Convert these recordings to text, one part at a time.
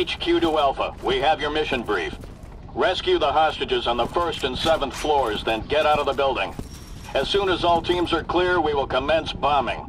HQ to Alpha. We have your mission brief. Rescue the hostages on the 1st and 7th floors, then get out of the building. As soon as all teams are clear, we will commence bombing.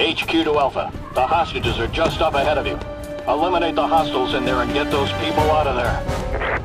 HQ to Alpha. The hostages are just up ahead of you. Eliminate the hostiles in there and get those people out of there.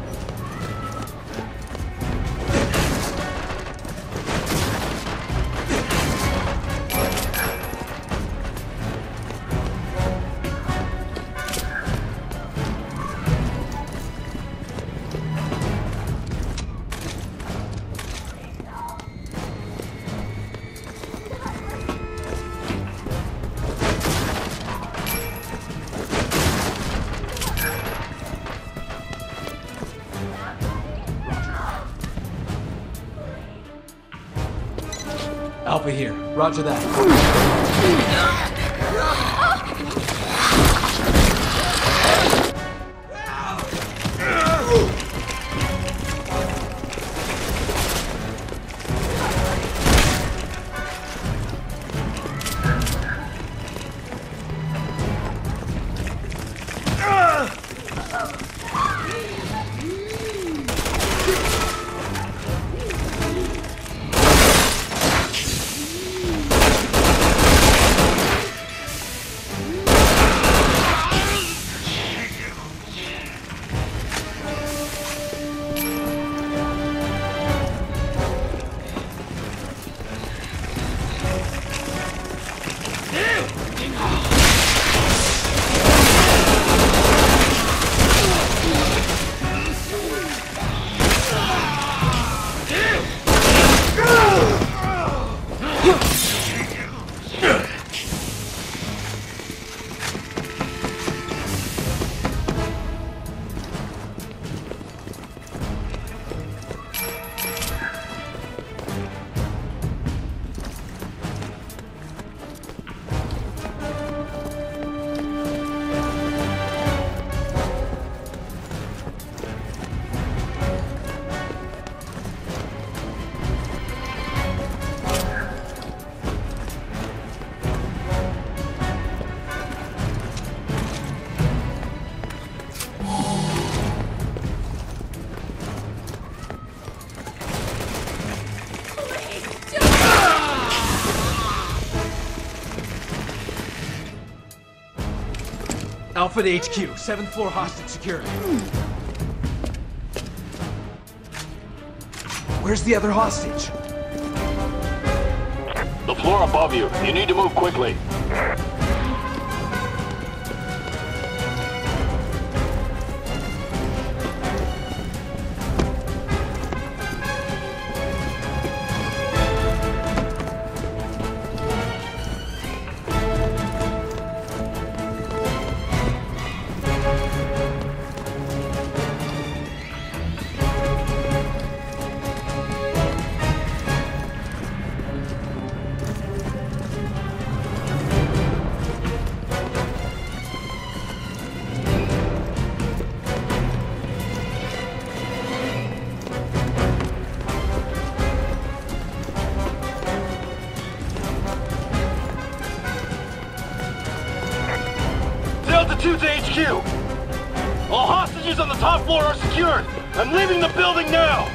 Alpha here. Roger that. Alpha to HQ, 7th floor hostage security. Where's the other hostage? The floor above you. You need to move quickly. To HQ. All hostages on the top floor are secured. I'm leaving the building now.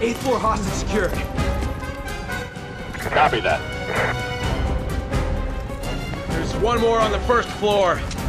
8th floor hostage secured. Copy that. There's one more on the 1st floor.